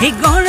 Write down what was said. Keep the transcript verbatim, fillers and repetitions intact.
Hey, go.